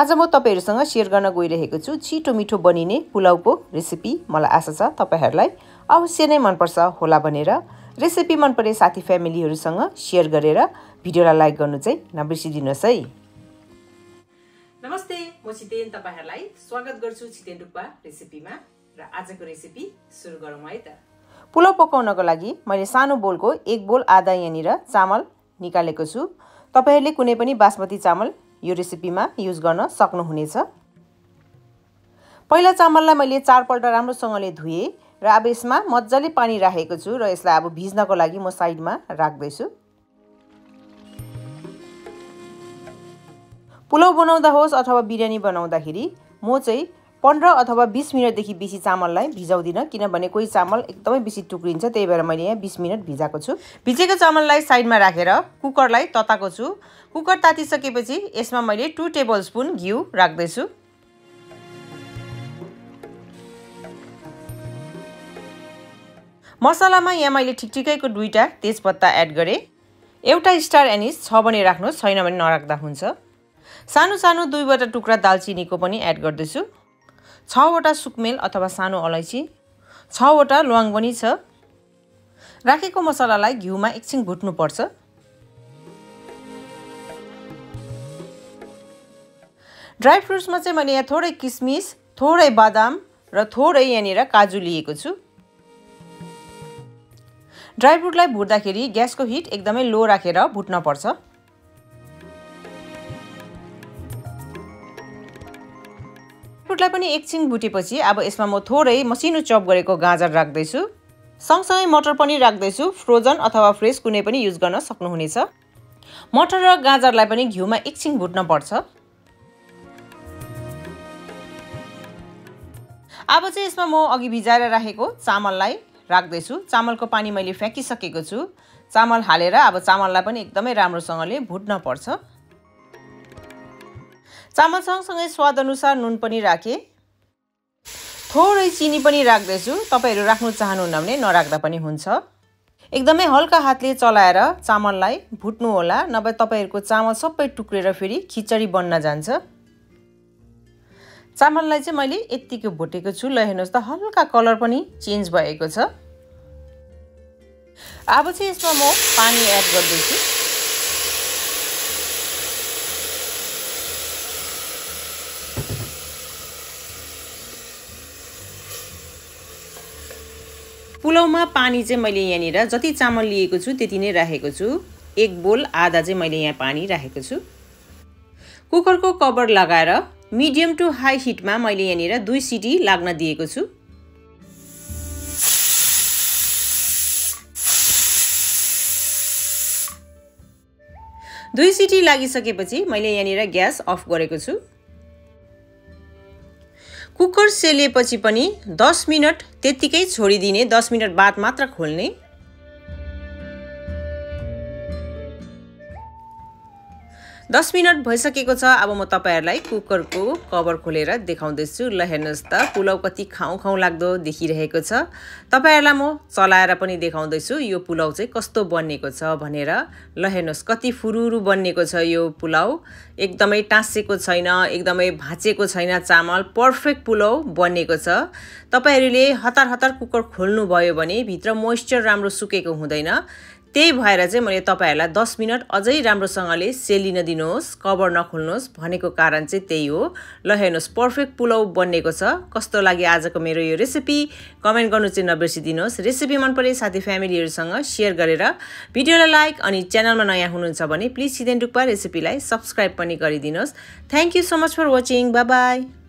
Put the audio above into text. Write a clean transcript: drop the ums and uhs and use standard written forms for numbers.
आज म तपाईहरुसँग शेयर गर्न गइरहेको छु छिटो मिठो बनिने पुलाउको रेसिपी। मलाई आशा छ तपाईहरुलाई अवश्य नै मन पर्छ होला भनेर। रेसिपी मन परे साथी फ्यामिलीहरुसँग शेयर गरेर भिडियोलाई लाइक गर्नु चाहिँ नबिर्सिदिनुस् है। नमस्ते, म छितेन, तपाईहरुलाई स्वागत गर्छु छितेन रुपा रेसिपीमा। र आजको रेसिपी सुरु गरौँ है त। पुलाउ पकाउनको लागि मैले सानो बोलको एक बोल आधा यानिर चामल निकालेको छु। तपाईहरुले कुनै पनि बासमती चामल यो रेसिपीमा युज गर्न सक्नुहुनेछ। पहिला चामललाई मैले चार पल्ट राम्रोसँगले धुए र अब यसमा मज्जाले पानी राखेको छु र यसलाई अब भिज्नको लागि म साइडमा राख्दै छु। पुलाउ बनाउँदा होस् अथवा बिरयानी बनाउँदाखेरि म चाहिँ 15 अथवा 20 मिनट देखि बेसी चामललाई भिजाउँदिन, किनभने कोही चामल एकदमै बेसी टुक्रिन्छ। त्यही भएर मैले यहाँ 20 मिनट भिजाएको छु। भिजेको चामललाई साइडमा राखेर कुकरलाई तताएको छु। कुकर तातिसकेपछि यसमा मैले 2 टेबलस्पून घिउ राख्दै छु। मसलामा यहाँ मैले ठिकठिकैको दुईटा तेजपत्ता एड गरे। एउटा स्टार एनिस छ भने राख्नुस्, छैन भने नराख्दा हुन्छ। सानो सानो दुईवटा टुक्रा दालचिनीको पनि एड गर्दै छु। 6 वटा सुकमेल अथवा सानो अलैची, 6 वटा लवंग पनि छ। राखेको मसलालाई घिउमा एकछिन भुट्नु पर्छ। ड्राई फ्रुट्समा चाहिँ मैले यहाँ थोरै किसमिस, थोरै बादाम र थोरै यहाँनिर काजु लिएको छु। ड्राई फ्रुटलाई भुट्दाखेरि ग्यासको हिट एकदमै लो राखेर भुट्न पर्छ। फ्रुटलाई पनि एकछिन भुटेपछि अब यसमा म थोरै मसिनो चप गरेको गाजर राख्दै छु। सँगसँगै मटर पनि राख्दै छु। फ्रोजन अथवा फ्रेश कुनै पनि युज गर्न सक्नुहुनेछ। मटर र गाजरलाई पनि घिउमा एकछिन भुट्न पर्छ। अब चाहिँ यसमा म अघि भिजाएर राखेको चामललाई राख्दै छु। चामलको पानी मैले फ्याकिसकेको छु। चामल हालेर अब चामललाई पनि एकदमै राम्रोसँगले भुट्न पर्छ। चामल सँगसँगै स्वाद अनुसार नुन पनि राखे। थोरै चिनी पनि राख्दै छु। तपाईहरु राख्नु चाहनुहुन्न भने नराख्दा पनि हुन्छ। एकदमै हल्का हातले चलाएर चामललाई भुट्नु होला, नभए तपाईहरुको चामल सबै टुक्रेर फेरि खिचडी बन्न जान्छ। चामललाई चाहिँ मैले यतिको भुटेको छु। ल हेर्नुस् त, हल्का कलर पनि चेन्ज भएको छ। अब चाहिँ यसमा म पानी एड गर्दैछु। पुलाउमा पानी चाहिँ मैले यहाँनिर जति चामल लिएको छु त्यति नै राखेको छु। एक बोल आधा चाहिँ मैले यहाँ पानी राखेको छु। कुकरको कभर लगाएर मिडियम टु हाई हिटमा मैले यहाँनिर 2 सिटी लाग्न दिएको छु। दुई सिटी लागिसकेपछि मैले यहाँनिर ग्यास अफ गरेको छु। कुकर सेलेपछि पनि 10 मिनट त्यतिकै छोडिदिने। 10 मिनट बाद मात्र खोल्ने। दस मिनट भइसकेको छ। अब म तपाईहरुलाई कुकरको कभर खोलेर देखाउँदैछु। ल हेर्नुस् त, पुलाउ कति खाउँ खाउँ लाग्दो देखिरहेको छ। तपाईहरुलाई म चलाएर पनि देखाउँदैछु यो पुलाउ चाहिँ कस्तो बनेको छ भनेर। ल हेर्नुस् कति फुरुरु बनेको छ यो पुलाउ। एकदमै टाँसेको छैन, एकदमै भाँचेको छैन चामल। पर्फेक्ट पुलाउ बनेको छ। तपाईहरुले हतार हतार कुकर खोल्नु भयो भने भित्र मोइस्चर राम्रो सुकेको हुँदैन। त्यही भएर चाहिँ मैले तपाईहरुलाई 10 मिनट अझै राम्रोसँगले सेलिन दिनुहोस्, कभर नखोल्नुहोस् भनेको कारण चाहिँ त्यही हो। ल हेर्नुस्, पर्फेक्ट पुलाउ बनेको छ। कस्तो लाग्यो आजको मेरो यो रेसिपी? कमेन्ट गर्नु चाहिँ नबिर्सिदिनुहोस्। रेसिपी मन परे साथी फ्यामिलीहरुसँग सेयर गरेर भिडियोलाई लाइक अनि च्यानलमा नयाँ हुनुहुन्छ भने प्लिज छितेन डुक्पा रेसिपीलाई सब्स्क्राइब पनि गरिदिनुहोस्। Thank you so much for watching. Bye by.